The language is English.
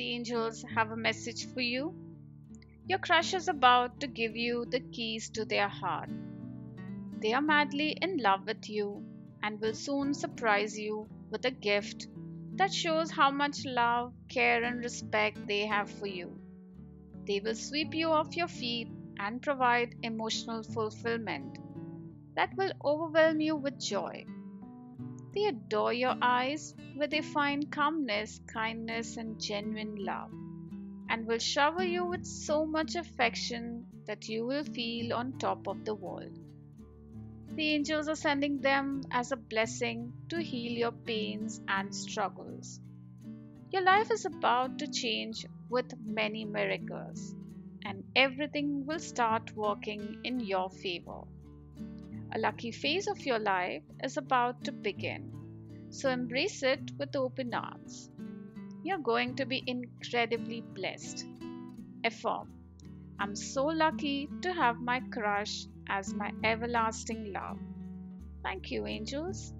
the angels have a message for you. Your crush is about to give you the keys to their heart. They are madly in love with you and will soon surprise you with a gift that shows how much love, care, and respect they have for you. They will sweep you off your feet and provide emotional fulfillment that will overwhelm you with joy. They adore your eyes, where they find calmness, kindness, and genuine love, and will shower you with so much affection that you will feel on top of the world. The angels are sending them as a blessing to heal your pains and struggles. Your life is about to change with many miracles, and everything will start working in your favor. A lucky phase of your life is about to begin, so embrace it with open arms. You're going to be incredibly blessed. Affirm, I'm so lucky to have my crush as my everlasting love. Thank you, angels.